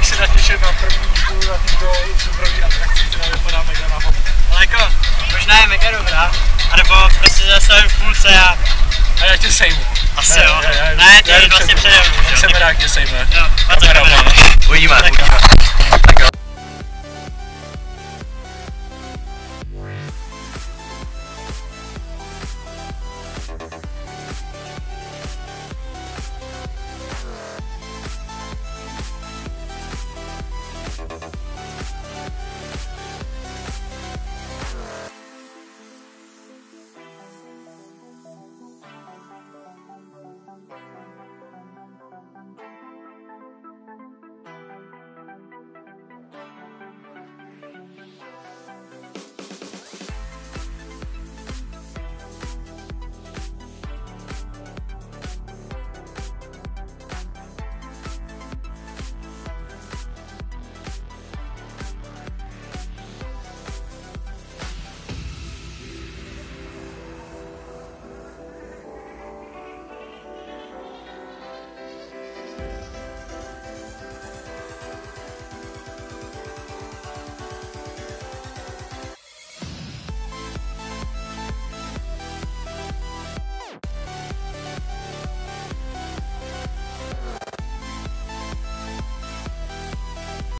Jak se natěšit na první dílu na této superový atrakci, která vypadá mega na hop. Ale jako, možná je mega dobrá, anebo prostě zastavím v půlce a já tě sejmu. Asi jo, ne, ty vlastně předem. Tak se mi rád tě sejme. Jo, uvidíme.